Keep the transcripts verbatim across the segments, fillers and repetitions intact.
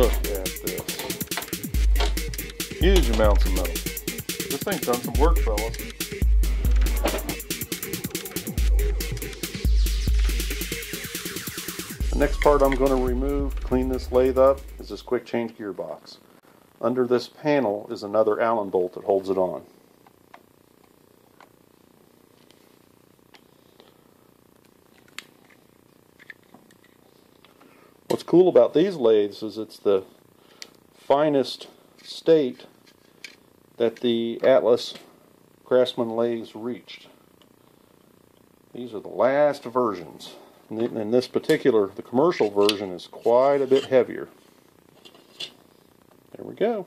look at this. Huge amounts of metal. This thing's done some work, fellas. The next part I'm going to remove, clean this lathe up, is this quick change gearbox. Under this panel is another Allen bolt that holds it on. What's cool about these lathes is it's the finest state that the Atlas Craftsman lathes reached. These are the last versions. In this particular, the commercial version is quite a bit heavier. There we go.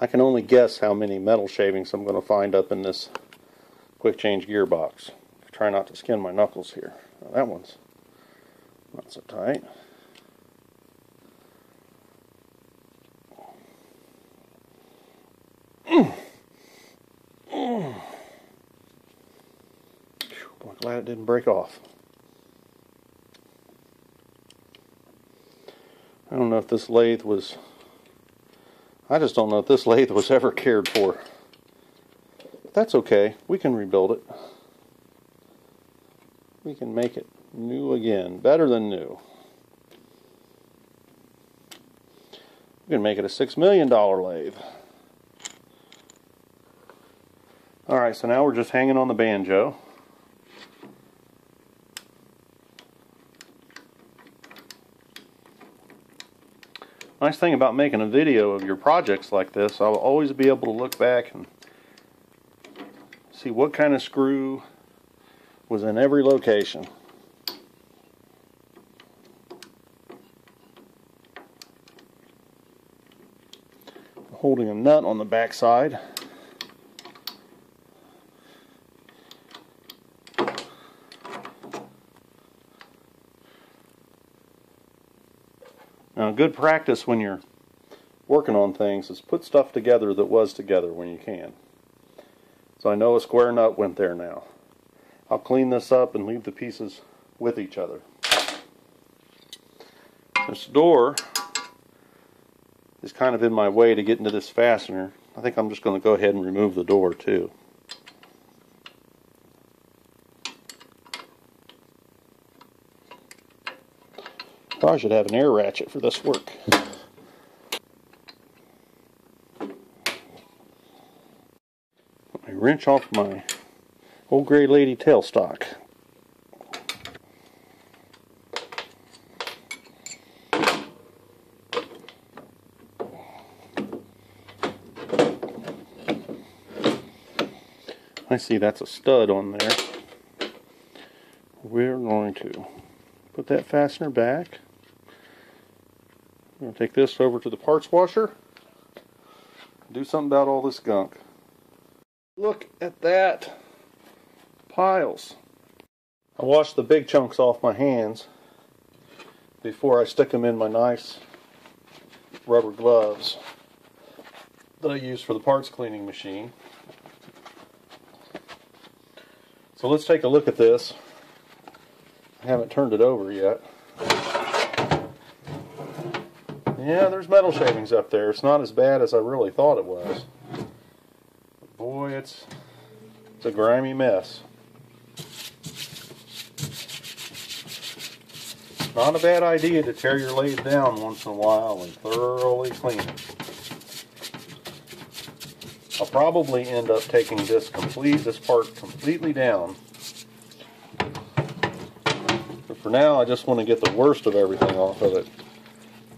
I can only guess how many metal shavings I'm going to find up in this quick change gearbox. Try not to skin my knuckles here. Now that one's not so tight. Mm. Mm. Boy, glad it didn't break off. I don't know if this lathe was, I just don't know if this lathe was ever cared for. But that's okay. We can rebuild it. We can make it new again. Better than new. We can make it a six million dollar lathe. Alright, so now we're just hanging on the banjo. Nice thing about making a video of your projects like this, I'll always be able to look back and see what kind of screw was in every location. I'm holding a nut on the back side. Now, good practice when you're working on things is put stuff together that was together when you can. So I know a square nut went there now. I'll clean this up and leave the pieces with each other. This door is kind of in my way to get into this fastener. I think I'm just going to go ahead and remove the door too. Probably should have an air ratchet for this work. I wrench off my old gray lady tailstock. I see that's a stud on there. We're going to put that fastener back. I'm going to take this over to the parts washer. Do something about all this gunk. Look at that. Piles. I wash the big chunks off my hands before I stick them in my nice rubber gloves that I use for the parts cleaning machine. So let's take a look at this. I haven't turned it over yet. Yeah, there's metal shavings up there. It's not as bad as I really thought it was. But boy, it's it's a grimy mess. Not a bad idea to tear your lathe down once in a while and thoroughly clean it. I'll probably end up taking this complete this part completely down. But for now, I just want to get the worst of everything off of it.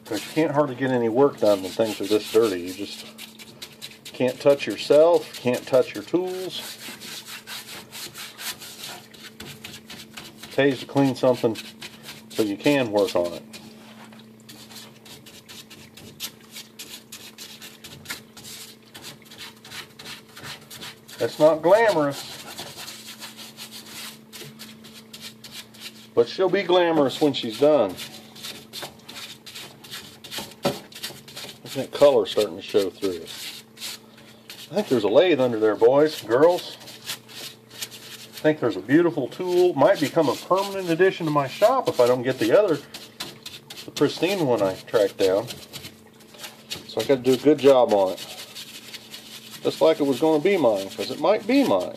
Because you can't hardly get any work done when things are this dirty. You just can't touch yourself, can't touch your tools. It pays to clean something so you can work on it. That's not glamorous. But she'll be glamorous when she's done. That color starting to show through. I think there's a lathe under there, boys, girls. I think there's a beautiful tool. Might become a permanent addition to my shop if I don't get the other the pristine one I tracked down. So I got to do a good job on it. Just like it was going to be mine, because it might be mine.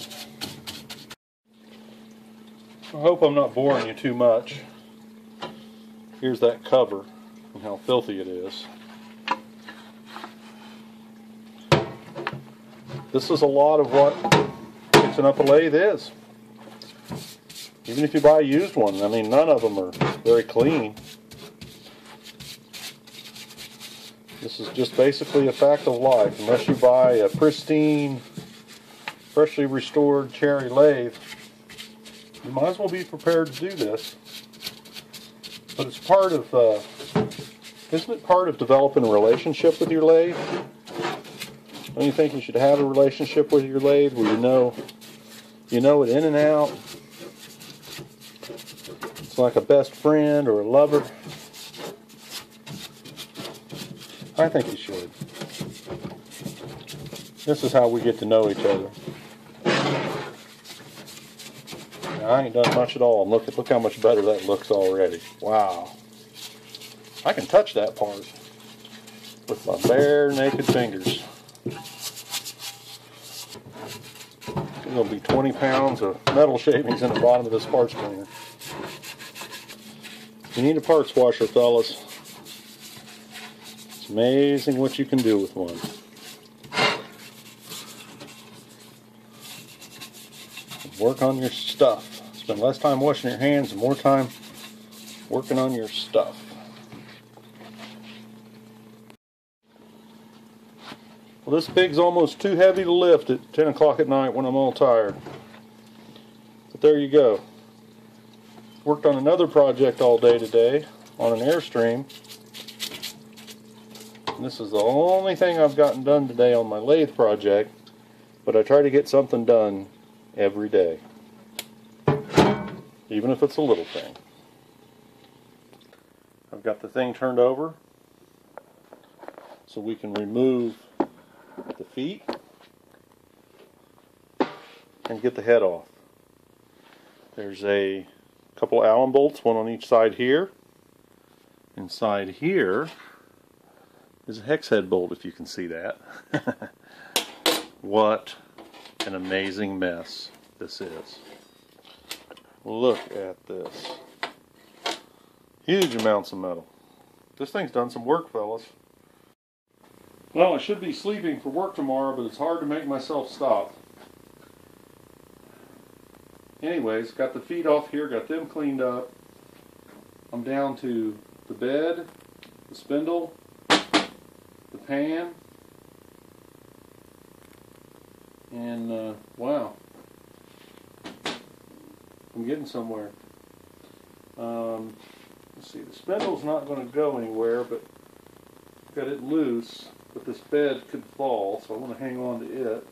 I hope I'm not boring you too much. Here's that cover and how filthy it is. This is a lot of what fixing up a lathe is. Even if you buy a used one, I mean, none of them are very clean. This is just basically a fact of life. Unless you buy a pristine, freshly restored cherry lathe, you might as well be prepared to do this. But it's part of, uh, isn't it part of developing a relationship with your lathe? Don't you think you should have a relationship with your lathe where you know, you know it in and out? It's like a best friend or a lover. I think you should. This is how we get to know each other. Now, I ain't done much at all. Look, look how much better that looks already. Wow. I can touch that part with my bare naked fingers. There'll be twenty pounds of metal shavings in the bottom of this parts cleaner. You need a parts washer, fellas. It's amazing what you can do with one. Work on your stuff. Spend less time washing your hands and more time working on your stuff. Well, this pig's almost too heavy to lift at ten o'clock at night when I'm all tired. But there you go. Worked on another project all day today on an Airstream. And this is the only thing I've gotten done today on my lathe project, but I try to get something done every day, even if it's a little thing. I've got the thing turned over so we can remove the feet and get the head off. There's a couple Allen bolts, one on each side here. Inside here is a hex head bolt, if you can see that. What an amazing mess this is. Look at this. Huge amounts of metal. This thing's done some work, fellas. Well, I should be sleeping for work tomorrow, but it's hard to make myself stop. Anyways, got the feet off here, got them cleaned up. I'm down to the bed, the spindle, the pan, and uh, wow, I'm getting somewhere. Um, let's see, the spindle's not going to go anywhere, but I've got it loose, but this bed could fall, so I want to hang on to it.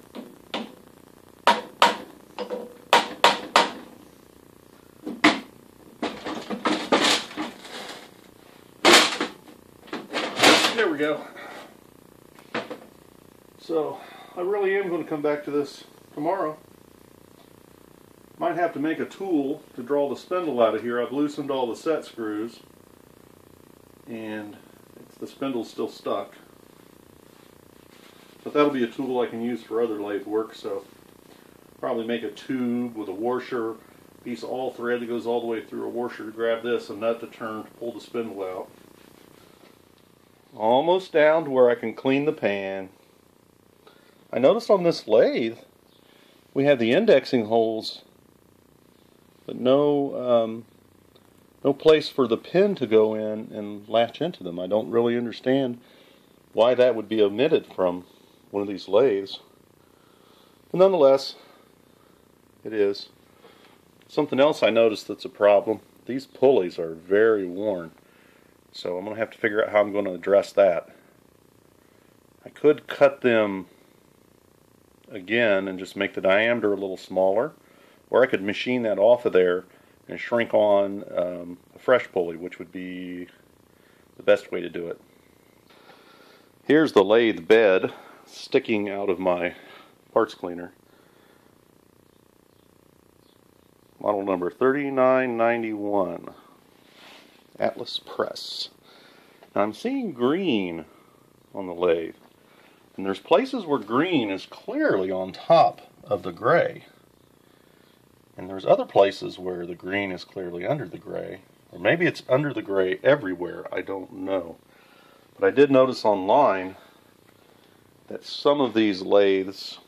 Go. So I really am going to come back to this tomorrow. Might have to make a tool to draw the spindle out of here. I've loosened all the set screws and it's, the spindle's still stuck, but that'll be a tool I can use for other lathe work. So probably make a tube with a washer, piece of all thread that goes all the way through a washer to grab this, a nut to turn to pull the spindle out. Almost down to where I can clean the pan. I noticed on this lathe we have the indexing holes, but no um, no place for the pin to go in and latch into them. I don't really understand why that would be omitted from one of these lathes. But nonetheless, it is. Something else I noticed that's a problem. These pulleys are very worn. So I'm going to have to figure out how I'm going to address that. I could cut them again and just make the diameter a little smaller, or I could machine that off of there and shrink on um, a fresh pulley, which would be the best way to do it. Here's the lathe bed sticking out of my parts cleaner. Model number thirty-nine ninety-one. Atlas Press. Now I'm seeing green on the lathe, and there's places where green is clearly on top of the gray, and there's other places where the green is clearly under the gray, or maybe it's under the gray everywhere, I don't know. But I did notice online that some of these lathes,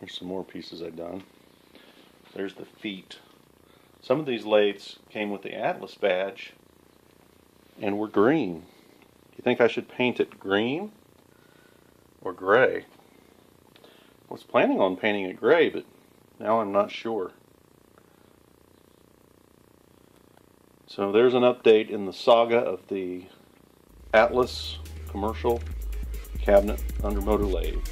here's some more pieces I've done, there's the feet, some of these lathes came with the Atlas badge and were green. Do you think I should paint it green or gray? I was planning on painting it gray, but now I'm not sure. So there's an update in the saga of the Atlas commercial cabinet under motor lathe.